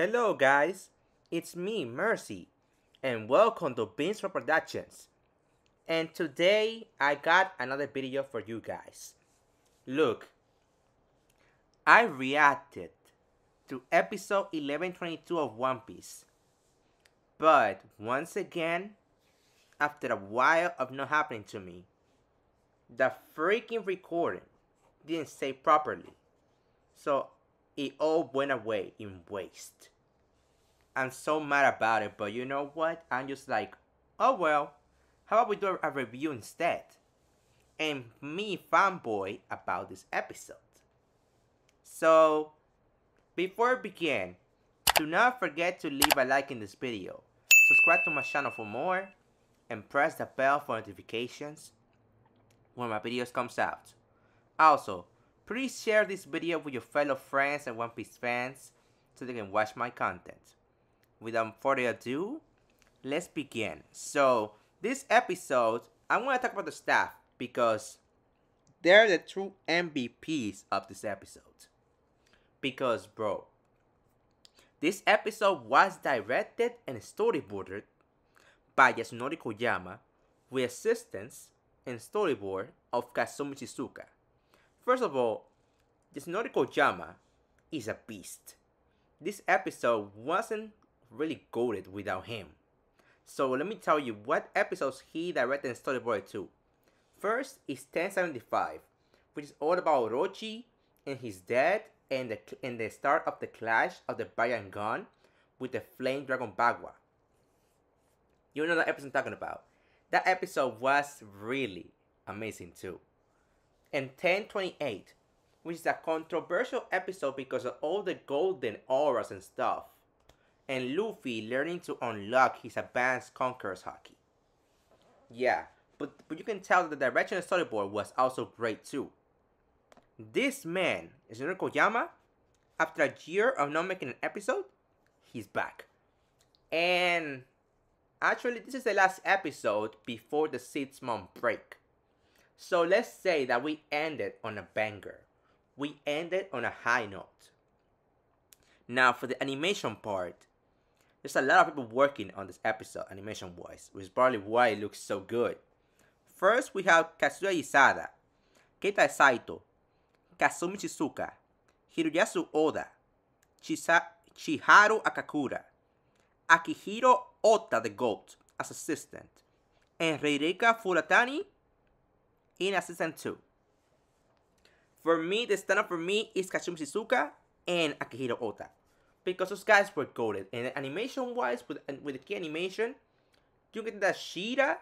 Hello guys, it's me, Mercy, and welcome to VINSMOKE Productions. And today I got another video for you guys. Look, I reacted to episode 1122 of One Piece. But once again, after a while of not happening to me, the freaking recording didn't save properly. So it all went away in waste. I'm so mad about it, but you know what? I'm just like, oh well, how about we do a review instead? And me fanboy about this episode. So, before we begin, do not forget to leave a like in this video, subscribe to my channel for more, and press the bell for notifications when my videos comes out. Also, please share this video with your fellow friends and One Piece fans so they can watch my content. Without further ado, let's begin. So, this episode, I'm going to talk about the staff because they're the true MVPs of this episode. Because, bro, this episode was directed and storyboarded by Yasunori Koyama with assistance and storyboard of Kazumi Shizuka. First of all, Yasunori Koyama is a beast. This episode wasn't really goated without him. So let me tell you what episodes he directed and storyboarded to. First is 1075, which is all about Orochi and his dad and the start of the clash of the Byakugan with the Flame Dragon Bagua. You know that episode I'm talking about. That episode was really amazing too. And 1028, which is a controversial episode because of all the golden auras and stuff, and Luffy learning to unlock his advanced Conqueror's Haki. Yeah, but you can tell that the direction of the storyboard was also great too. This man, Yasunori Koyama, after a year of not making an episode, he's back. And actually, this is the last episode before the 6-month break. So let's say that we ended on a banger. We ended on a high note. Now for the animation part, there's a lot of people working on this episode animation wise, which is probably why it looks so good. First we have Kazuya Isada, Keita Saito, Kazumi Shizuka, Hiroyasu Oda, Chiharu Akakura, Akihiro Ota the GOAT as assistant, and Reireka Furatani in assistant 2. For me, the stand-up for me is Kazumi Shizuka and Akihiro Ota, because those guys were goated. And animation-wise, with the key animation, you get that Shira,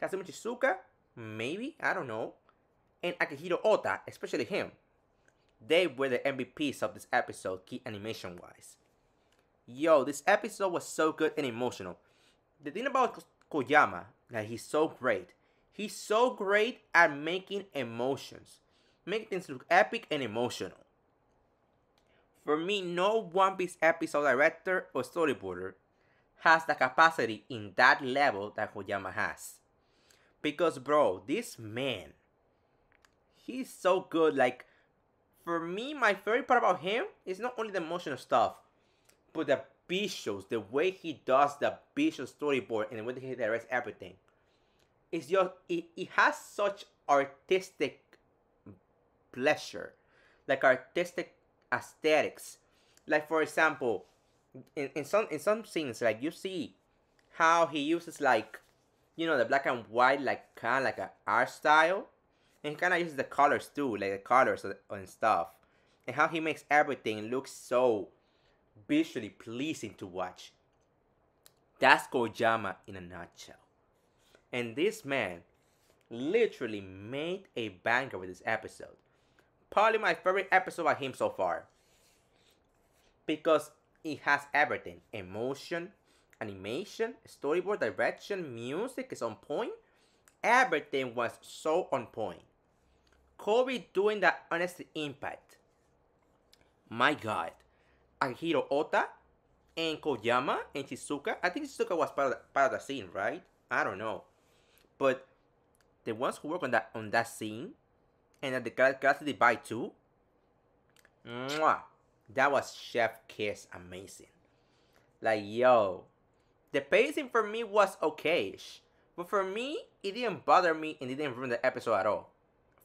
Kazumi Shizuka, maybe, I don't know, and Akihiro Ota, especially him. They were the MVPs of this episode, key animation-wise. Yo, this episode was so good and emotional. The thing about Koyama, that he's so great. He's so great at making emotions, making things look epic and emotional. For me, no One Piece episode director or storyboarder has the capacity in that level that Koyama has. Because bro, this man, he's so good. Like, for me, my favorite part about him is not only the emotional stuff, but the visuals, the way he does the visual storyboard and the way he directs everything. It's just, it has such artistic pleasure, like artistic aesthetics. Like for example, in some scenes, like you see how he uses, like, you know, the black and white, like kind of like an art style, and kind of uses the colors too, like the colors and stuff, and how he makes everything look so visually pleasing to watch. That's Koyama in a nutshell. And this man literally made a banger with this episode. Probably my favorite episode by him so far. Because it has everything. Emotion, animation, storyboard, direction, music is on point. Everything was so on point. Coby doing that honest impact. My god. Akihiro Ota and Koyama and Shizuka. I think Shizuka was part of the scene, right? I don't know. But the ones who work on that scene and at the Galaxy Divide 2, mwah, That was chef kiss amazing. Like, yo, the pacing for me was okay-ish, but for me, it didn't bother me and it didn't ruin the episode at all.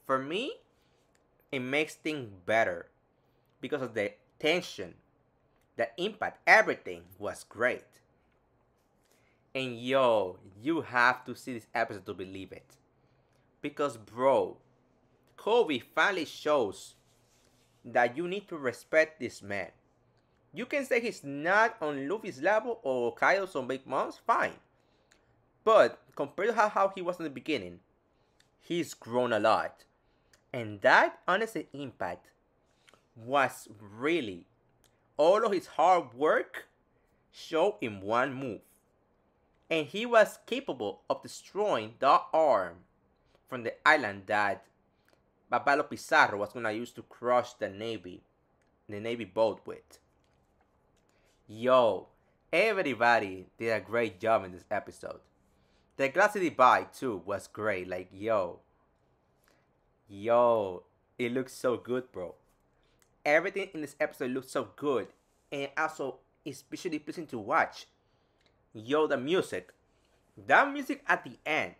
For me, it makes things better because of the tension, the impact, everything was great. And yo, you have to see this episode to believe it. Because bro, Coby finally shows that you need to respect this man. You can say he's not on Luffy's level or Kaido's on Big Mom's, fine. But compared to how he was in the beginning, he's grown a lot. And that honest impact was really all of his hard work showed in one move. And he was capable of destroying the arm from the island that Babalo Pizarro was going to use to crush the Navy boat with. Yo, everybody did a great job in this episode. The Glass City Bite too was great. Like, yo, it looks so good, bro. Everything in this episode looks so good, and also especially pleasing to watch. Yo, the music, that music at the end,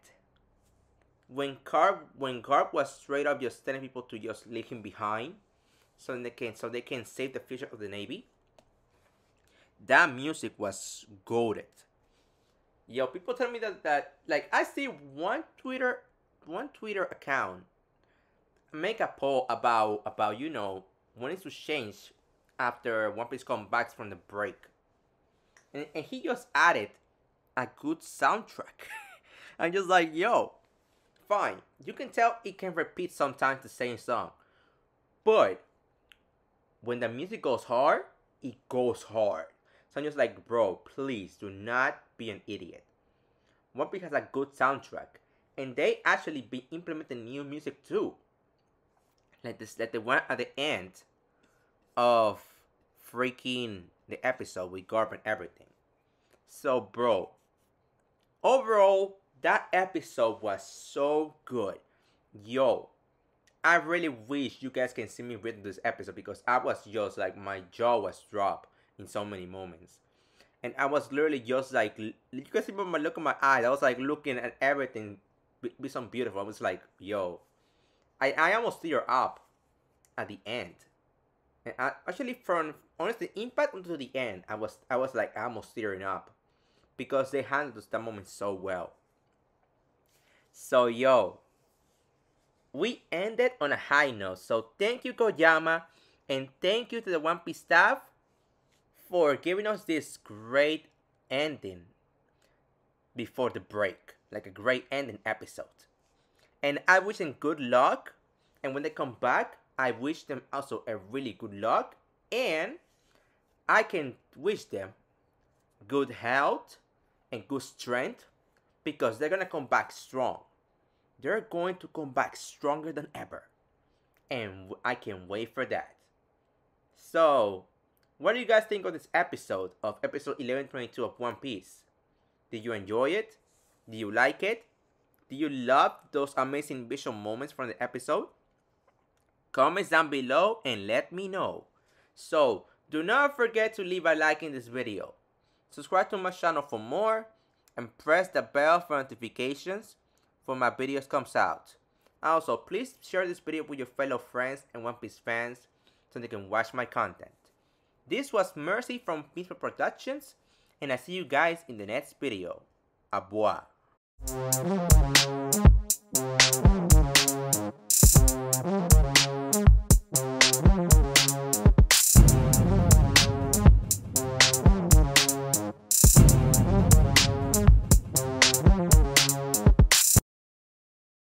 when Garp was straight up just telling people to just leave him behind, so they can save the future of the Navy. That music was goated. Yo, people tell me that like, I see one Twitter account make a poll about you know, when it to change after One Piece comes back from the break, and he just added a good soundtrack. I'm just like, yo, fine. You can tell it can repeat sometimes the same song, but when the music goes hard, it goes hard. So I'm just like, bro, please do not be an idiot. One Piece has a good soundtrack, and they actually be implementing new music too. Like this, like the one at the end of freaking the episode with Garp and everything. So, bro, overall, that episode was so good. Yo, I really wish you guys can see me reading this episode because I was just like, my jaw was dropped in so many moments, and I was literally just like, you guys see my look in my eyes. I was like looking at everything, be so beautiful. I was like, yo, I almost tear up at the end, and I, actually from honestly impact until the end, I was like almost tearing up because they handled that moment so well. So yo, we ended on a high note. So thank you, Koyama, and thank you to the One Piece staff for giving us this great ending before the break, like a great ending episode. And I wish them good luck, and when they come back, I wish them also a really good luck, and I can wish them good health and good strength because they're gonna come back strong. They're going to come back stronger than ever, and I can wait for that. So, what do you guys think of this episode of episode 1122 of One Piece? Did you enjoy it? Did you like it? Did you love those amazing visual moments from the episode? Comments down below and let me know. So, do not forget to leave a like in this video. Subscribe to my channel for more and press the bell for notifications for my videos comes out. Also, please share this video with your fellow friends and One Piece fans so they can watch my content. This was Mercy from VINSMOKE Productions, and I see you guys in the next video. Au revoir.